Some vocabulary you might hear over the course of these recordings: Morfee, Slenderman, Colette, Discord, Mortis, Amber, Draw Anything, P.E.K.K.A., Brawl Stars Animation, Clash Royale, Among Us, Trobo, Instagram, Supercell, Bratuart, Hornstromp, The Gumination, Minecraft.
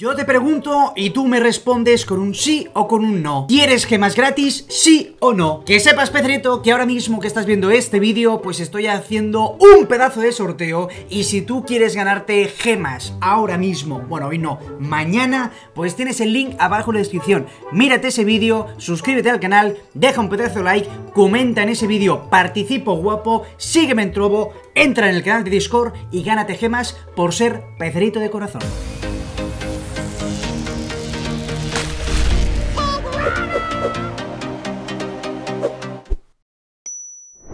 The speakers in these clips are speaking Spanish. Yo te pregunto y tú me respondes con un sí o con un no. ¿Quieres gemas gratis? ¿Sí o no? Que sepas, Pedrito, que ahora mismo que estás viendo este vídeo, pues estoy haciendo un pedazo de sorteo. Y si tú quieres ganarte gemas ahora mismo, bueno, hoy no, mañana, pues tienes el link abajo en la descripción. Mírate ese vídeo, suscríbete al canal, deja un pedazo de like, comenta en ese vídeo, participo guapo, sígueme en Trobo, entra en el canal de Discord y gánate gemas por ser Pedrito de corazón.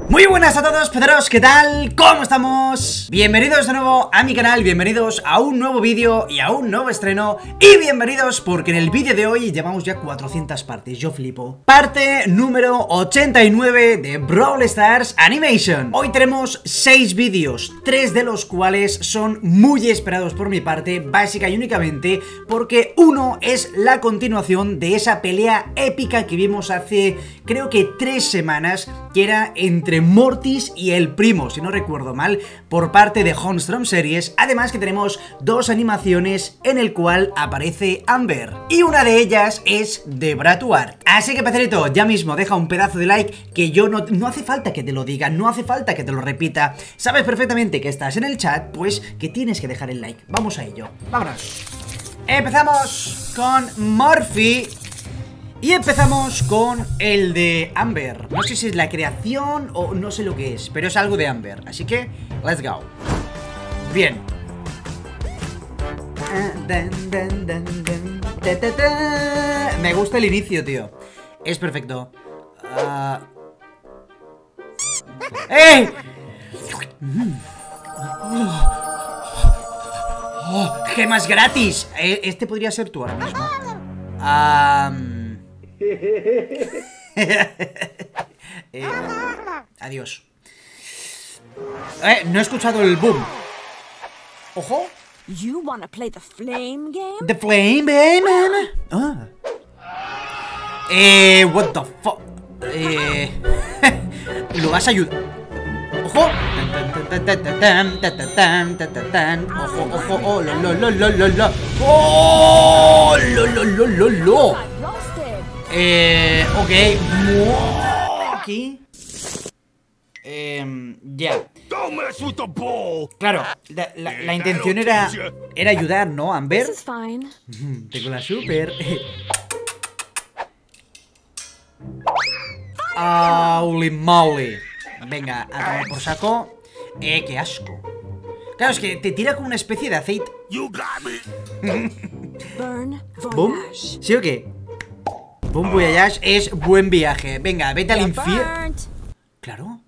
Muy buenas a todos, pedros, ¿qué tal? ¿Cómo estamos? Bienvenidos de nuevo a mi canal, bienvenidos a un nuevo vídeo y a un nuevo estreno. Y bienvenidos porque en el vídeo de hoy llevamos ya 400 partes, yo flipo. Parte número 89 de Brawl Stars Animation. Hoy tenemos 6 vídeos, 3 de los cuales son muy esperados por mi parte, básica y únicamente, porque uno es la continuación de esa pelea épica que vimos hace, creo que 3 semanas, que era entre Mortis y el primo, si no recuerdo mal, por parte de Hornstromp Series. Además que tenemos 2 animaciones en el cual aparece Amber, y una de ellas es de Bratuart. Así que, Pecerito, ya mismo deja un pedazo de like, que yo no hace falta que te lo diga, no hace falta que te lo repita. Sabes perfectamente que estás en el chat, pues que tienes que dejar el like. Vamos a ello, vámonos. Empezamos con Morfee. Y empezamos con el de Amber. No sé si es la creación o no sé lo que es, pero es algo de Amber. Así que, let's go. Bien. Me gusta el inicio, tío. Es perfecto. ¡Eh! ¡Oh! ¡Gemas gratis! Este podría ser tú ahora mismo. Adiós. No he escuchado el boom. Ojo. You wanna play the flame game? The flame game. What the fuck. Lo vas a ayudar. Ojo. Ojo, ojo, oh, lo. Oh, lo. Ok. Aquí. Ya. Claro, la intención era ayudar, ¿no, Amber? Tengo la super. Holy moly. Venga, a tomar por saco. Qué asco. Claro, es que te tira como una especie de aceite. Boom. ¿Sí o qué? Buen voyage es buen viaje. Venga, vete al infierno. Claro.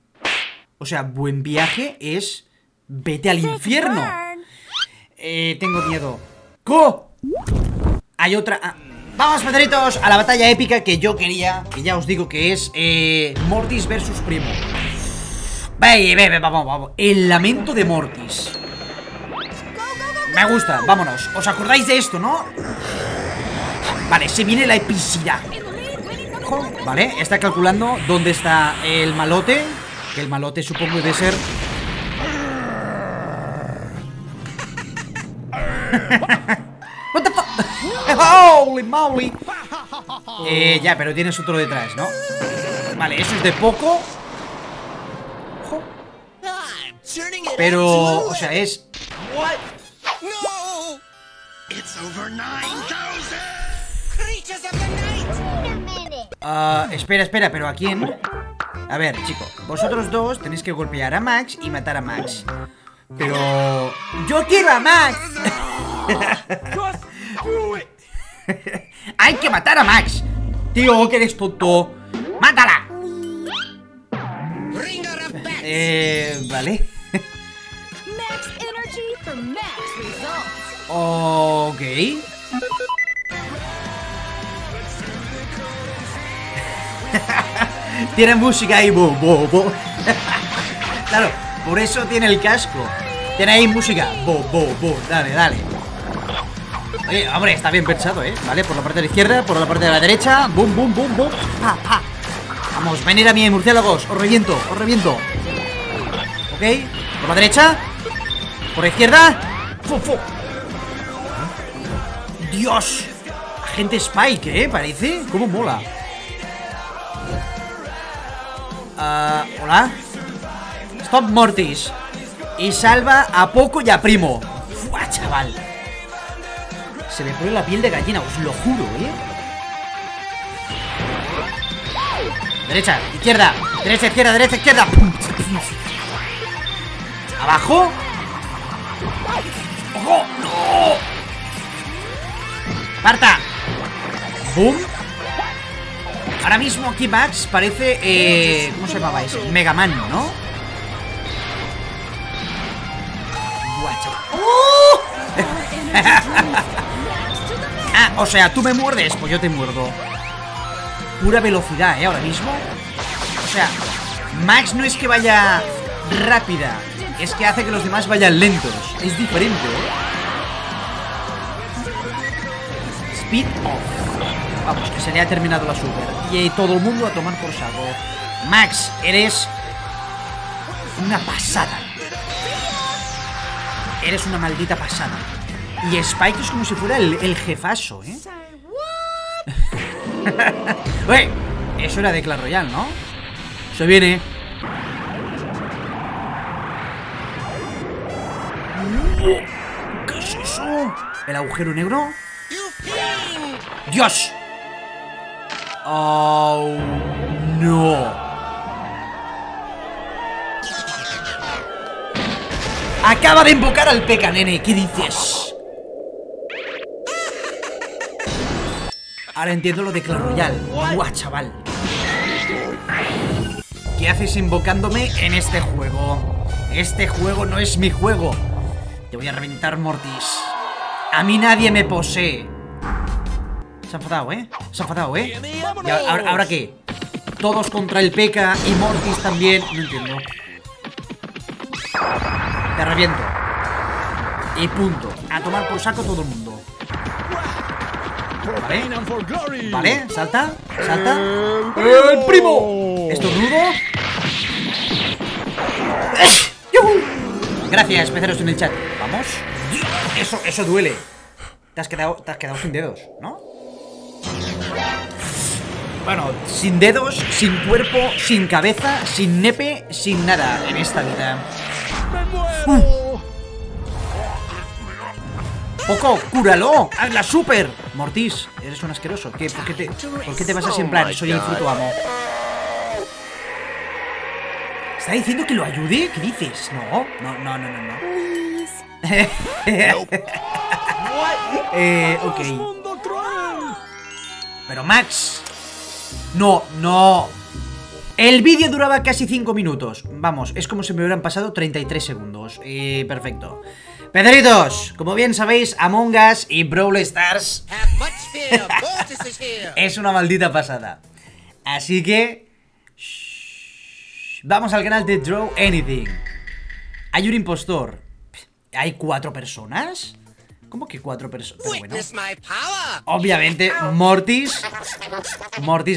O sea, buen viaje es vete al infierno. Tengo miedo. ¡Co! Hay otra. Vamos, Pedritos, a la batalla épica que yo quería. Que ya os digo que es Mortis versus primo. Vamos. El lamento de Mortis. Me gusta, vámonos. ¿Os acordáis de esto, no? Vale, se viene la epicidad. Vale, está calculando dónde está el malote. Que el malote supongo debe ser. What the fuck? Holy moly. Ya, pero tienes otro detrás, ¿no? Vale, eso es de poco. Ojo. Pero, o sea, es. Espera, pero ¿a quién? A ver, chico, vosotros dos tenéis que golpear a Max y matar a Max. Pero... ¡yo quiero a Max! ¡Hay que matar a Max! Tío, que eres tonto. ¡Mátala! Vale. Ok. Tiene música ahí, bo. Claro, por eso tiene el casco. Tiene ahí música, bo. Dale. Oye, hombre, está bien pensado, vale, por la parte de la izquierda, por la parte de la derecha. Boom. Pa. Vamos, venid a mí, murciélagos. Os reviento. Ok, por la derecha. Por la izquierda. Fu. ¡Dios! Agente Spike, ¿eh? Parece. ¿Cómo mola? ¿Hola? Stop Mortis. Y salva a Poco y a Primo. ¡Fua, chaval! Se me pone la piel de gallina, os lo juro, ¿eh? Derecha, izquierda. Derecha, izquierda, derecha, izquierda. Abajo. ¡Ojo! ¡No! ¡Parta! ¡Boom! Ahora mismo aquí Max parece... ¿cómo se llamaba ese? Mega Man, ¿no? Guacho. ¡Oh! Ah, o sea, tú me muerdes, pues yo te muerdo. Pura velocidad, ¿eh? Ahora mismo. O sea, Max no es que vaya rápida, es que hace que los demás vayan lentos. Es diferente, ¿eh? Speed off. Vamos, que se le ha terminado la super. Y todo el mundo a tomar por saco. Max, eres una pasada. Eres una maldita pasada. Y Spike es como si fuera el jefazo, ¿eh? Oye, eso era de Clash Royale, ¿no? Se viene. ¿Qué es eso? ¿El agujero negro? ¡Dios! ¡Oh, no! Acaba de invocar al Peca, nene. ¿Qué dices? Ahora entiendo lo de Clash Royale. ¡Guau, chaval! ¿Qué haces invocándome en este juego? Este juego no es mi juego. Te voy a reventar, Mortis. A mí nadie me posee. Se ha enfadado, ¿eh? Se ha enfadado, ¿eh? ¿Y ahora qué? Todos contra el P.E.K.K.A. y Mortis también. No entiendo. Te reviento. Y punto. A tomar por saco todo el mundo. Vale. Vale, salta. Salta. ¡El primo! ¿Esto es rudo? ¡Yuhu! Gracias, peceros en el chat. Vamos. Eso duele. Te has quedado sin dedos, ¿no? Bueno, sin dedos, sin cuerpo, sin cabeza, sin nepe, sin nada en esta vida. Poco, cúralo. Hazla super. Mortis, eres un asqueroso. ¿Por qué te vas a sembrar? Soy el fruto amo. ¿Está diciendo que lo ayude? ¿Qué dices? No. Ok. Pero Max. No. El vídeo duraba casi 5 minutos. Vamos, es como si me hubieran pasado 33 segundos. Perfecto. Pedritos, como bien sabéis, Among Us y Brawl Stars es una maldita pasada. Así que... vamos al canal de Draw Anything. Hay un impostor. ¿Hay 4 personas? ¿Cómo que 4 personas? Bueno, obviamente Mortis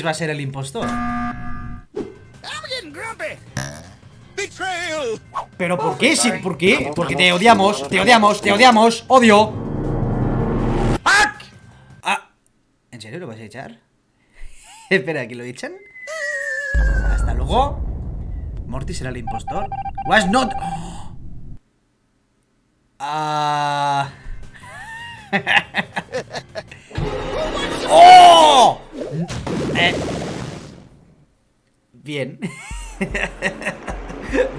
va a ser el impostor. ¿Pero por qué? Sí, ¿por qué? Porque te odiamos. ¡Odio! Ah, ¿en serio lo vas a echar? Espera, ¿que lo echan? Hasta luego. Mortis era el impostor. Was not. ¡Oh! Bien.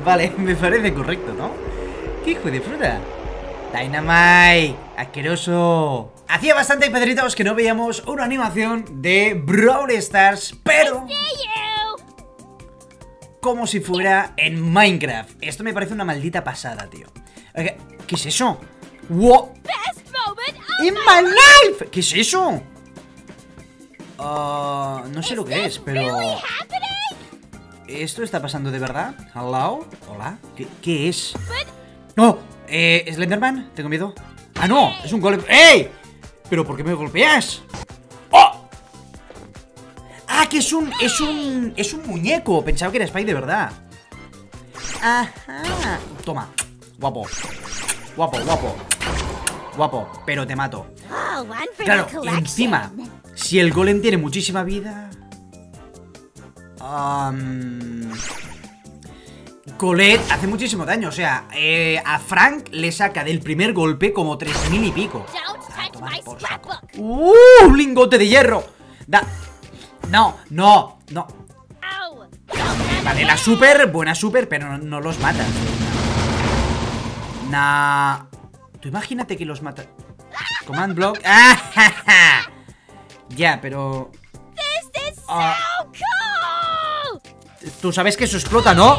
Vale, me parece correcto, ¿no? ¡Qué hijo de fruta! Dynamite, asqueroso. Hacía bastante, Pedritos, que no veíamos una animación de Brawl Stars, pero... como si fuera en Minecraft. Esto me parece una maldita pasada, tío. ¿Qué es eso? ¡Wow! ¡In my life! ¿Qué es eso? No sé lo que es, pero... ¿esto está pasando de verdad? ¿Hello? ¿Hola? ¿Qué es? ¡No! ¿Slenderman? Tengo miedo. ¡Ah, no! ¡Es un golpe! ¡Ey! ¿Pero por qué me golpeas? Ah, que es un muñeco. Pensaba que era Spike de verdad. Ajá. Toma. Guapo. Pero te mato. Claro, encima, si el golem tiene muchísima vida... Colette hace muchísimo daño, o sea, a Frank le saca del primer golpe como 3000 y pico. Un lingote de hierro. No. Vale, la super, buena super, pero no los mata. Nah. Tú imagínate que los mata. Command block. Ya, pero... Tú sabes que eso explota, ¿no?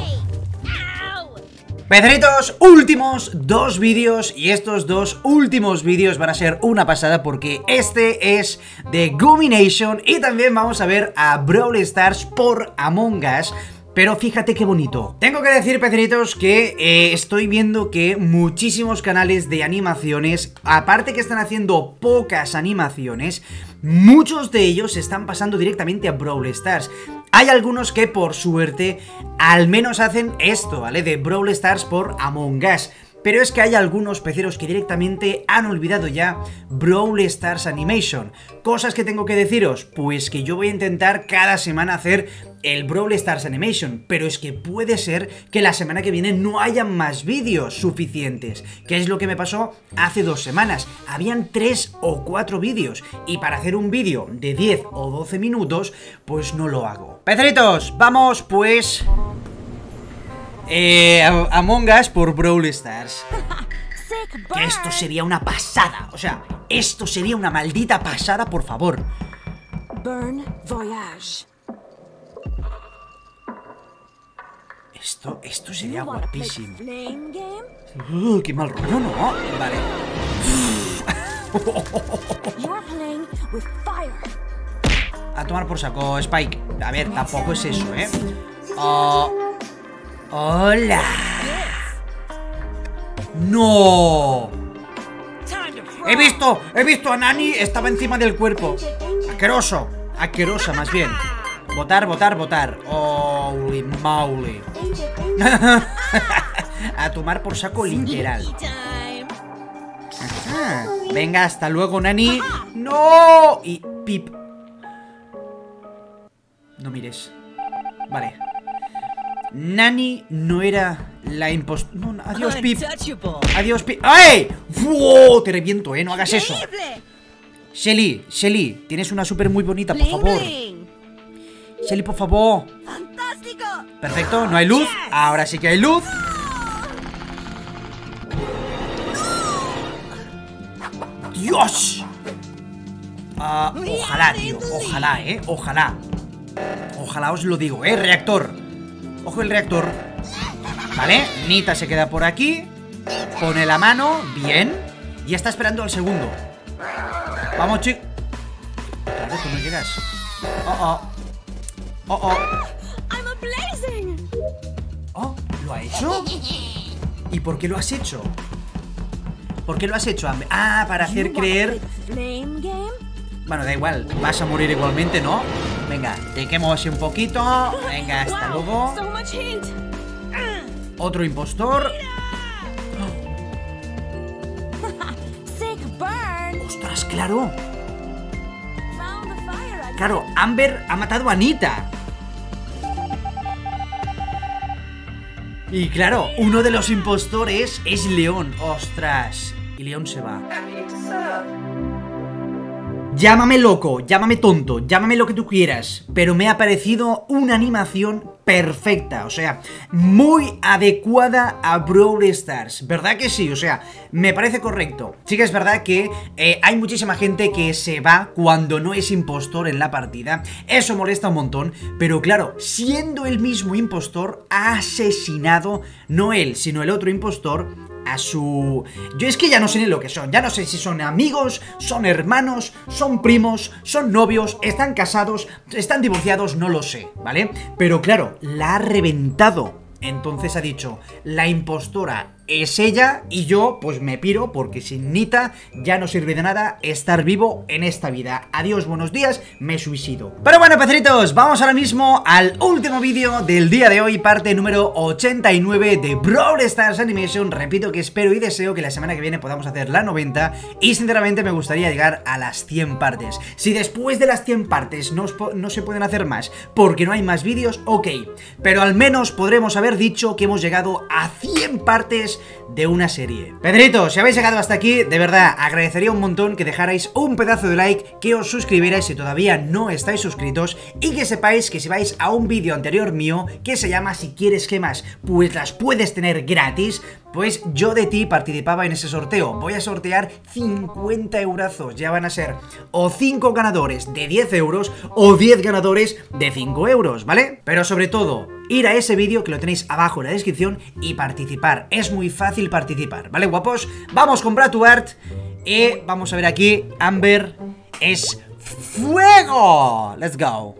Pedritos, últimos dos vídeos. Y estos dos últimos vídeos van a ser una pasada, porque este es The Gumination y también vamos a ver a Brawl Stars por Among Us. Pero fíjate qué bonito. Tengo que decir, peceritos, que estoy viendo que muchísimos canales de animaciones, aparte que están haciendo pocas animaciones, muchos de ellos se están pasando directamente a Brawl Stars. Hay algunos que, por suerte, al menos hacen esto, ¿vale? De Brawl Stars por Among Us. Pero es que hay algunos peceros que directamente han olvidado ya Brawl Stars Animation. Cosas que tengo que deciros, pues que yo voy a intentar cada semana hacer el Brawl Stars Animation, pero es que puede ser que la semana que viene no haya más vídeos suficientes, que es lo que me pasó hace 2 semanas. Habían 3 o 4 vídeos, y para hacer un vídeo de 10 o 12 minutos, pues no lo hago. Peceritos, vamos pues... Among Us por Brawl Stars. Que esto sería una pasada. O sea, esto sería una maldita pasada, por favor. Burn Voyage. Esto sería guapísimo. Qué mal rollo, ¿no? Vale. A tomar por saco, Spike. A ver, tampoco es eso, ¿eh? ¡Hola! ¡No! ¡He visto a Nani! Estaba encima del cuerpo. ¡Asqueroso! ¡Asquerosa, más bien! Votar. ¡Holy moly! A tomar por saco, literal. Ajá. Venga, hasta luego, Nani. ¡No! Y Pip. No mires. Vale. Nani no era la impostora. No, adiós, Pip. Adiós, Pip. ¡Ay! ¡Wow! Te reviento, ¿eh? No hagas eso. Shelly, tienes una súper muy bonita, por favor. Shelly, por favor. ¡Fantástico! Perfecto, no hay luz. Ahora sí que hay luz. ¡Dios! Ojalá, tío. Ojalá, ¿eh? Ojalá. Ojalá os lo digo, ¿eh? Reactor. Ojo el reactor. Vale, Nita se queda por aquí. Pone la mano, bien. Y está esperando al segundo. Vamos, chicos. Claro que no llegas. Oh, ¿lo ha hecho? ¿Y por qué lo has hecho? ¿Por qué lo has hecho? Ah, para hacer creer. Bueno, da igual, vas a morir igualmente, ¿no? Venga, te quemo así un poquito. Venga, hasta luego. Otro impostor. Ostras, claro. Claro, Amber ha matado a Anita. Y claro, uno de los impostores es León. Ostras. Y León se va. Llámame loco, llámame tonto, llámame lo que tú quieras, pero me ha parecido una animación perfecta, o sea, muy adecuada a Brawl Stars, ¿verdad que sí? O sea, me parece correcto. Sí que es verdad que hay muchísima gente que se va cuando no es impostor en la partida, eso molesta un montón, pero claro, siendo el mismo impostor, ha asesinado, no él, sino el otro impostor, a su... Yo es que ya no sé ni lo que son. Ya no sé si son amigos, son hermanos, son primos, son novios, están casados, están divorciados, no lo sé, ¿vale? Pero claro, la ha reventado. Entonces ha dicho, la impostora es ella y yo pues me piro, porque sin Nita ya no sirve de nada estar vivo en esta vida. Adiós, buenos días, me suicido. Pero bueno, peceritos, vamos ahora mismo al último vídeo del día de hoy, parte número 89 de Brawl Stars Animation. Repito que espero y deseo que la semana que viene podamos hacer la 90 y sinceramente me gustaría llegar a las 100 partes. Si después de las 100 partes no se pueden hacer más porque no hay más vídeos, ok, pero al menos podremos haber dicho que hemos llegado a 100 partes de una serie. Pedrito, si habéis llegado hasta aquí, de verdad, agradecería un montón que dejarais un pedazo de like, que os suscribierais si todavía no estáis suscritos y que sepáis que si vais a un vídeo anterior mío que se llama Si quieres gemas, pues las puedes tener gratis, pues yo de ti participaba en ese sorteo. Voy a sortear 50 eurazos, ya van a ser o 5 ganadores de 10 euros o 10 ganadores de 5 euros, ¿vale? Pero sobre todo, ir a ese vídeo que lo tenéis abajo en la descripción y participar. Es muy fácil participar, ¿vale, guapos? Vamos con Bratuart y vamos a ver aquí, Amber es fuego. Let's go.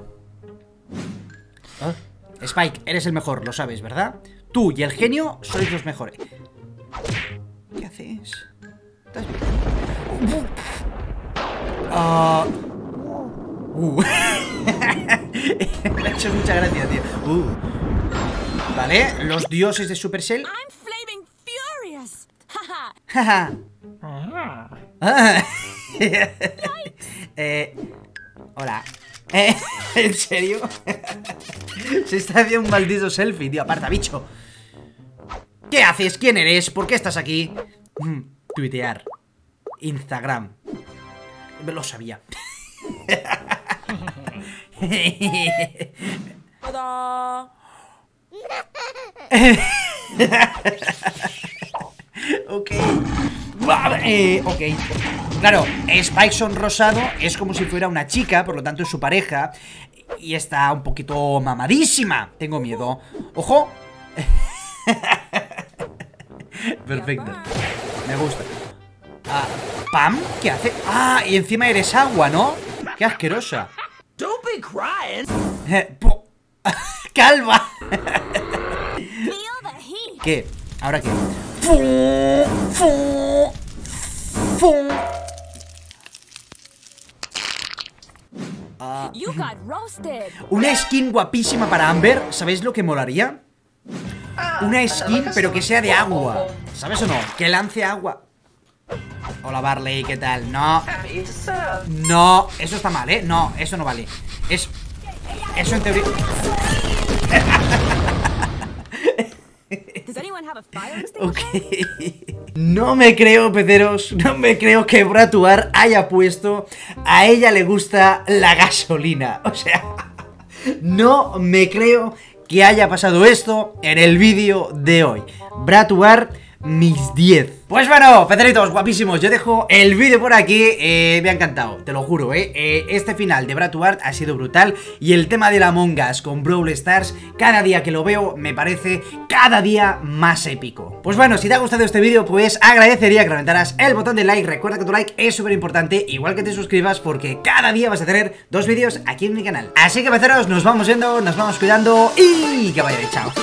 ¿Ah? Spike, eres el mejor, lo sabes, ¿verdad? Tú y el genio sois los mejores. ¿Qué haces? ¿Estás bien? Me ha hecho mucha gracia, tío. Vale, los dioses de Supercell. Hola. ¿En serio? Se está haciendo un maldito selfie, tío. Aparta, bicho. ¿Qué haces? ¿Quién eres? ¿Por qué estás aquí? Tuitear. Instagram. Lo sabía. Ok. Ok. Claro, Spike sonrosado es como si fuera una chica, por lo tanto es su pareja y está un poquito mamadísima. Tengo miedo. ¡Ojo! Perfecto. Me gusta. Ah, ¿Pam? ¿Qué hace? Ah, y encima eres agua, ¿no? ¡Qué asquerosa! Don't be crying. ¡Calva! ¿Qué? ¿Ahora qué? ¡Fum! Una skin guapísima para Amber. ¿Sabéis lo que molaría? Una skin pero que sea de agua, ¿sabes o no? Que lance agua. Hola Barley, ¿qué tal? No. No, eso está mal, ¿eh? No, eso no vale. Eso en teoría. Ok. No me creo, peceros, no me creo que Bratuart haya puesto "a ella le gusta la gasolina". O sea, no me creo que haya pasado esto en el vídeo de hoy. Bratuart, mis 10. Pues bueno, peceritos guapísimos, yo dejo el vídeo por aquí. Me ha encantado, te lo juro, este final de Bratuart ha sido brutal. Y el tema del Among Us con Brawl Stars, cada día que lo veo me parece cada día más épico. Pues bueno, si te ha gustado este vídeo, pues agradecería que reventaras el botón de like. Recuerda que tu like es súper importante, igual que te suscribas, porque cada día vas a tener dos vídeos aquí en mi canal. Así que peceros, nos vamos yendo, nos vamos cuidando y que vaya bien, chao.